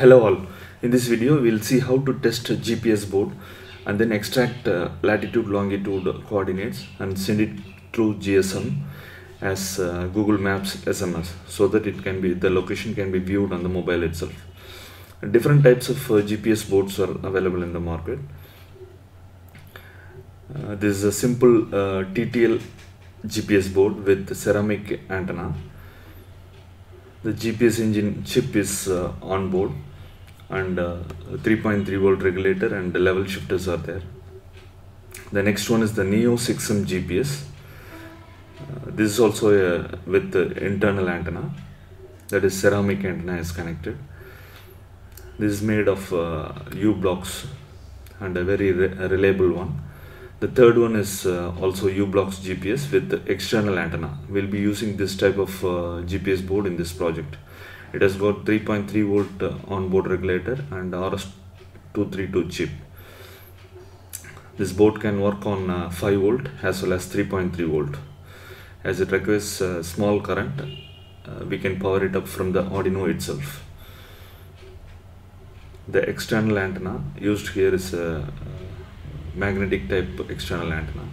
Hello all, in this video we will see how to test a GPS board and then extract latitude longitude coordinates and send it through GSM as Google Maps SMS so that the location can be viewed on the mobile itself. Different types of GPS boards are available in the market. This is a simple TTL GPS board with ceramic antenna. The GPS engine chip is on board and 3.3 volt regulator and the level shifters are there. The next one is the Neo 6M GPS. This is also with the internal antenna, that is ceramic antenna is connected. This is made of u-blox and a very reliable one. The third one is also u-blox GPS with the external antenna. We'll be using this type of GPS board in this project. It has got 3.3 volt onboard regulator and RS232 chip. This board can work on 5 volt as well as 3.3 volt. As it requires small current, we can power it up from the Arduino itself. The external antenna used here is a magnetic type external antenna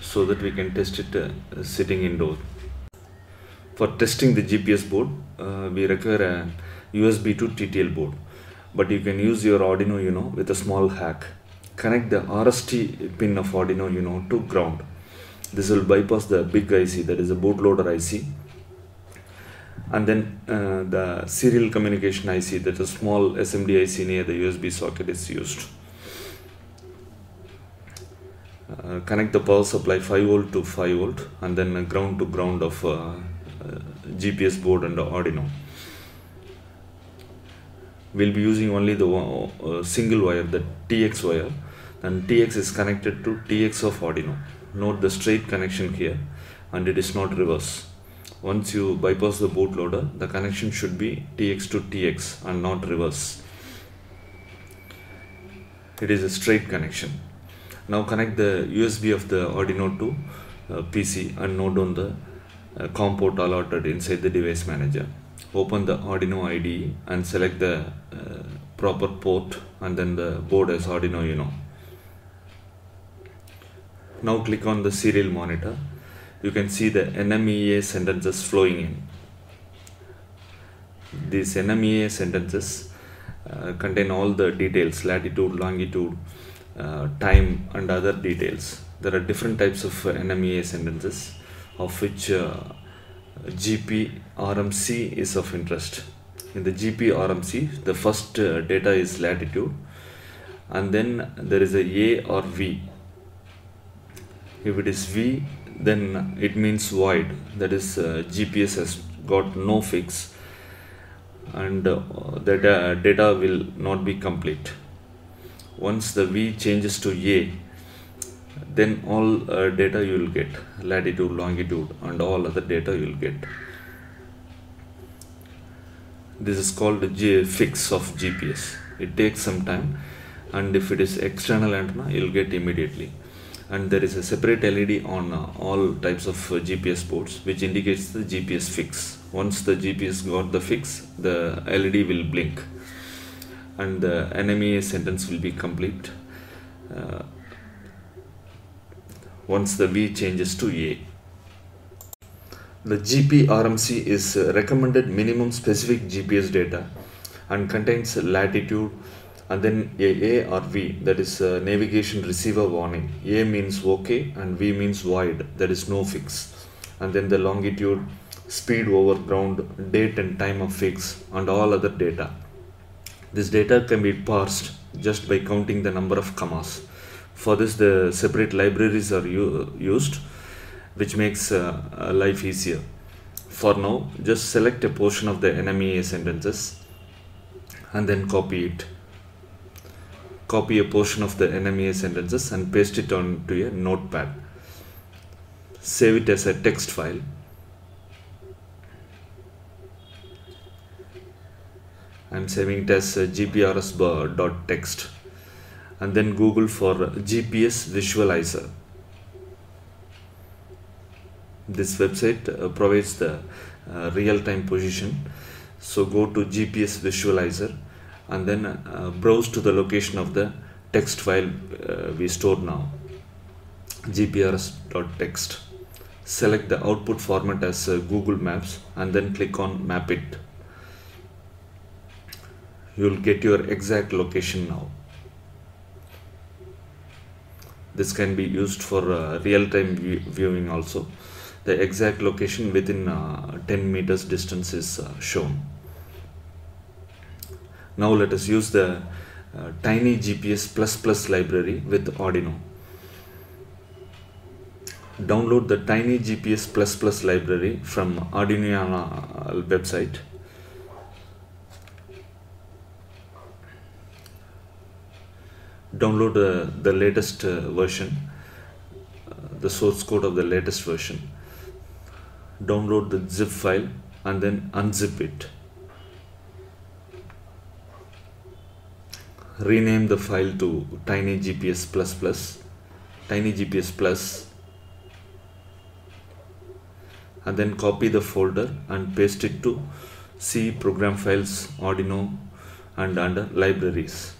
so that we can test it sitting indoor. For testing the GPS board, we require a USB to TTL board, but you can use your Arduino Uno with a small hack. Connect the RST pin of Arduino Uno to ground. This will bypass the big IC, that is a bootloader IC, and then the serial communication IC, that is a small SMD IC near the USB socket, is used. Connect the power supply 5 volt to 5 volt and then ground to ground of GPS board and Arduino. We'll be using only the single wire, the TX wire, and TX is connected to TX of Arduino. Note the straight connection here, and it is not reverse. Once you bypass the bootloader, the connection should be TX to TX and not reverse. It is a straight connection. Now connect the USB of the Arduino to PC and note down the COM port allotted inside the device manager. Open the Arduino IDE and select the proper port and then the board as Arduino Uno. Now click on the serial monitor. You can see the NMEA sentences flowing in. These NMEA sentences contain all the details, latitude, longitude, time and other details. There are different types of NMEA sentences, of which GPRMC is of interest. In the GPRMC, the first data is latitude, and then there is a A or V. If it is V, then it means void, that is GPS has got no fix and that data will not be complete. Once the V changes to A, then all data you will get, latitude, longitude and all other data you will get. This is called the fix of GPS. It takes some time, and if it is external antenna, you will get immediately. And there is a separate LED on all types of GPS boards which indicates the GPS fix. Once the GPS got the fix, the LED will blink and the NMEA sentence will be complete once the V changes to A. The GPRMC is recommended minimum specific GPS data and contains latitude and then A or V, that is navigation receiver warning. A means OK and V means void, that is no fix. And then the longitude, speed over ground, date and time of fix and all other data. This data can be parsed just by counting the number of commas. For this, the separate libraries are used, which makes life easier. For now, just select a portion of the NMEA sentences and then copy it. Copy a portion of the NMEA sentences and paste it onto a notepad. Save it as a text file. I'm saving it as gprs.txt and then Google for GPS visualizer. This website provides the real-time position, so go to GPS visualizer and then browse to the location of the text file we store now, gprs.text. Select the output format as Google Maps and then click on map it. You will get your exact location now. This can be used for real-time viewing also. The exact location within 10 meters distance is shown. Now let us use the TinyGPS++ library with Arduino. Download the TinyGPS++ library from Arduino website. Download the latest version, the source code of the latest version. Download the zip file and then unzip it. Rename the file to TinyGPS++, TinyGPS++, and then copy the folder and paste it to C program files, Arduino, and under libraries.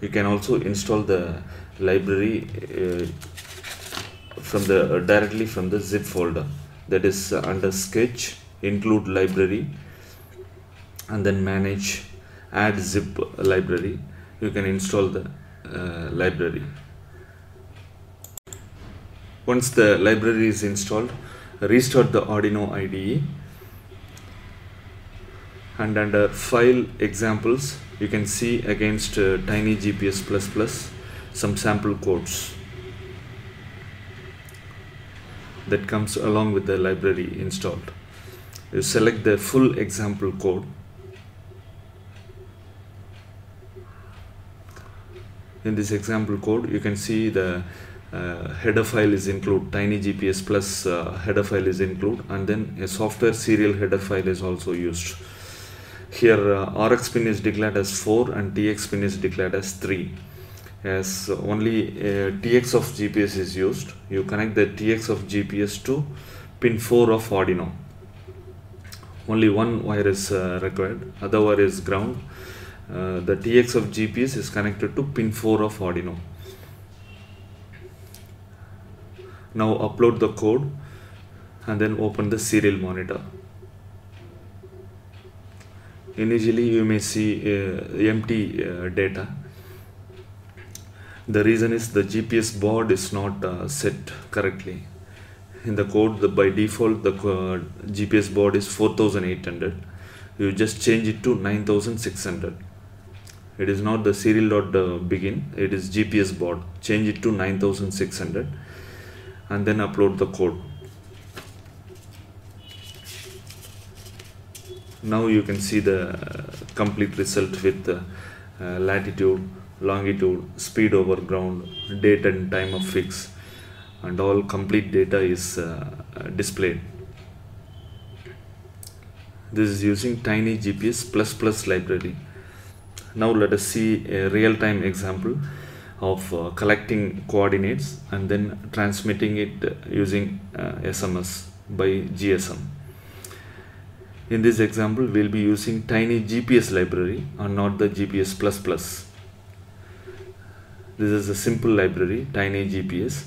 You can also install the library directly from the zip folder, that is under sketch, include library, and then manage, add zip library. You can install the library. Once the library is installed, restart the Arduino IDE, and under file examples you can see against TinyGPS++ some sample codes that comes along with the library installed. You select the full example code. In this example code you can see the header file is include, TinyGPS+ header file is include, and then a software serial header file is also used. Here RX pin is declared as 4 and TX pin is declared as 3. As only TX of GPS is used, you connect the TX of GPS to pin 4 of Arduino. Only one wire is required, other wire is ground. The TX of GPS is connected to pin 4 of Arduino. Now upload the code and then open the serial monitor. Initially you may see empty data. The reason is the GPS board is not set correctly. In the code, by default the GPS board is 4800. You just change it to 9600. It is not the serial.begin, it is GPS board. Change it to 9600 and then upload the code. Now you can see the complete result with latitude, longitude, speed over ground, date and time of fix, and all complete data is displayed. This is using TinyGPS++ library. Now let us see a real-time example of collecting coordinates and then transmitting it using SMS by GSM. In this example, we'll be using TinyGPS library and not the GPS++. This is a simple library, TinyGPS.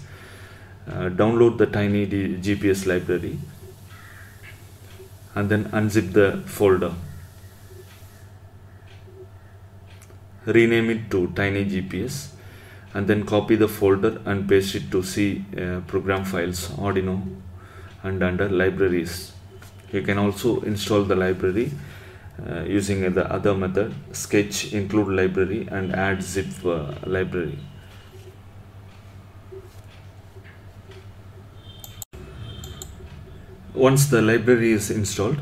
Download the TinyGPS library and then unzip the folder. Rename it to TinyGPS and then copy the folder and paste it to C program files, Arduino, and under libraries. You can also install the library using the other method, sketch, include library, and add zip library. Once the library is installed,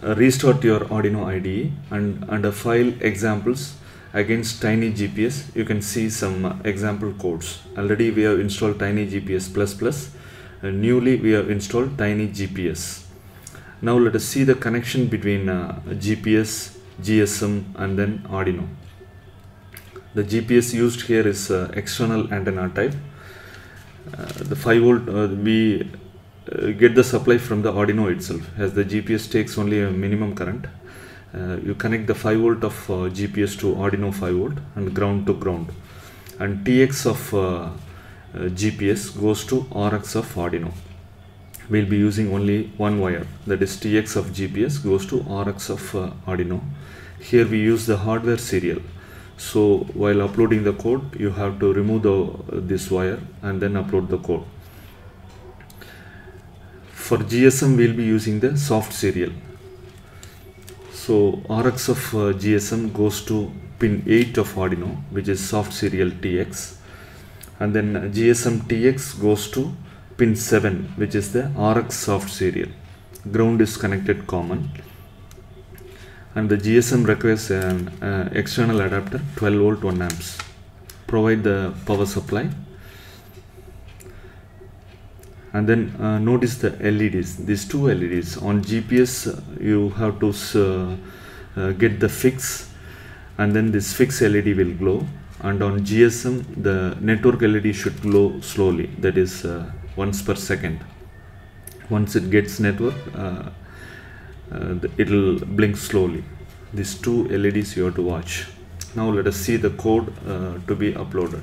restart your Arduino IDE, and under file examples against TinyGPS you can see some example codes. Already we have installed TinyGPS++, and newly we have installed TinyGPS. Now let us see the connection between GPS, GSM, and then Arduino. The GPS used here is external antenna type. The 5V we get the supply from the Arduino itself, as the GPS takes only a minimum current. you connect the 5 volt of GPS to Arduino 5 volt and ground to ground, and TX of GPS goes to RX of Arduino. We'll be using only one wire, that is TX of GPS goes to RX of Arduino. Here we use the hardware serial, so while uploading the code you have to remove this wire and then upload the code. For GSM we'll be using the soft serial, so RX of GSM goes to pin 8 of Arduino, which is soft serial TX, and then GSM TX goes to pin 7, which is the RX soft serial. Ground is connected common, and the GSM requires an external adapter, 12 volt 1 amps. Provide the power supply, and then notice the LEDs. These two LEDs on GPS you have to get the fix, and then this fix LED will glow, and on GSM the network LED should glow slowly, that is once per second. Once it gets network, it'll blink slowly. These two LEDs you have to watch. Now let us see the code to be uploaded.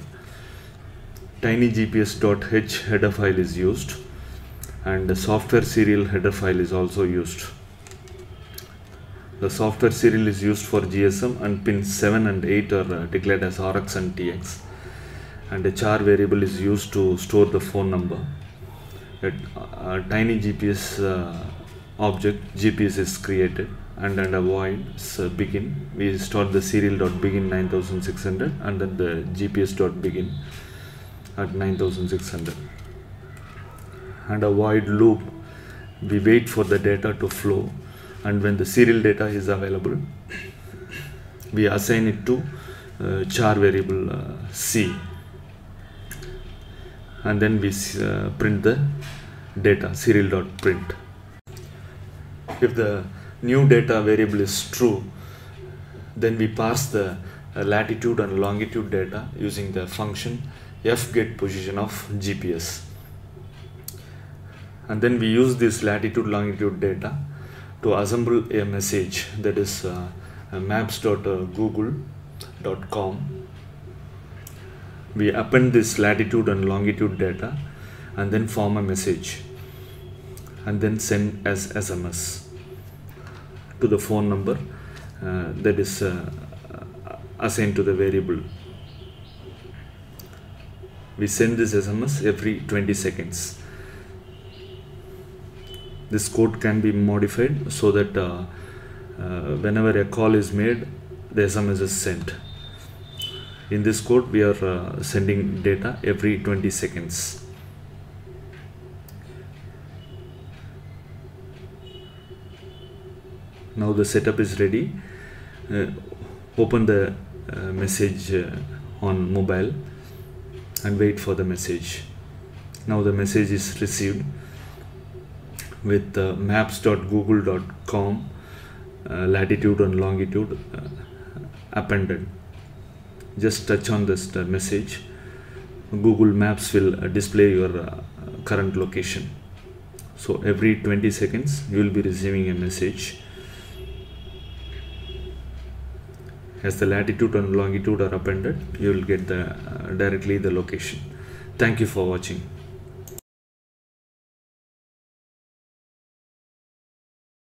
TinyGPS.h header file is used, and the software serial header file is also used. The software serial is used for GSM, and pin 7 and 8 are declared as RX and TX. And a char variable is used to store the phone number. A tiny GPS object, GPS is created, and at a void begin, we store the serial.begin 9600 and then the GPS.begin at 9600. And a void loop, we wait for the data to flow, and when the serial data is available we assign it to char variable C, and then we print the data, serial.print. If the new data variable is true, then we pass the latitude and longitude data using the function fgetPosition of GPS, and then we use this latitude longitude data to assemble a message, that is maps.google.com. We append this latitude and longitude data and then form a message and then send as SMS to the phone number that is assigned to the variable. We send this SMS every 20 seconds. This code can be modified so that whenever a call is made, the SMS is sent. In this code, we are sending data every 20 seconds. Now the setup is ready. Open the message on mobile and wait for the message. Now the message is received with maps.google.com latitude and longitude appended. Just touch on this message. Google Maps will display your current location. So every 20 seconds you will be receiving a message. As the latitude and longitude are appended, you will get directly the location. Thank you for watching.